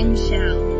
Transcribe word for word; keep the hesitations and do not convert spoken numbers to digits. and shall.